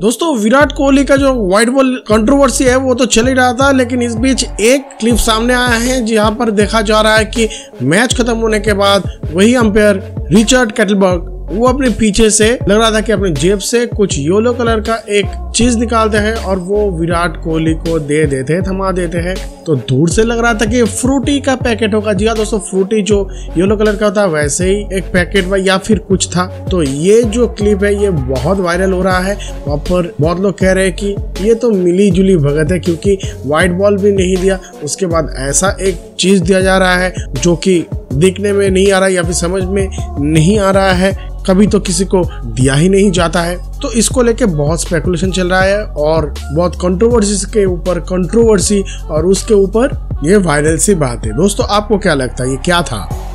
दोस्तों विराट कोहली का जो वाइड बॉल कंट्रोवर्सी है वो तो चल ही रहा था, लेकिन इस बीच एक क्लिप सामने आया है जहां पर देखा जा रहा है कि मैच खत्म होने के बाद वही अंपायर रिचर्ड केटलबर्ग वो अपने पीछे से लग रहा था कि अपने जेब से कुछ येलो कलर का एक चीज निकालते हैं और वो विराट कोहली को दे देते हैं, थमा देते हैं। तो दूर से लग रहा था कि फ्रूटी का पैकेट होगा। जी हाँ दोस्तों, फ्रूटी जो येलो कलर का था वैसे ही एक पैकेट या फिर कुछ था। तो ये जो क्लिप है ये बहुत वायरल हो रहा है, वहाँ पर बहुत लोग कह रहे हैं कि ये तो मिली जुली भगत है, क्योंकि वाइट बॉल भी नहीं दिया, उसके बाद ऐसा एक चीज दिया जा रहा है जो कि दिखने में नहीं आ रहा है या फिर समझ में नहीं आ रहा है, कभी तो किसी को दिया ही नहीं जाता है। तो इसको लेके बहुत स्पेकुलेशन चल रहा है और बहुत कंट्रोवर्सी के ऊपर कंट्रोवर्सी और उसके ऊपर ये वायरल सी बात है। दोस्तों आपको क्या लगता है, ये क्या था?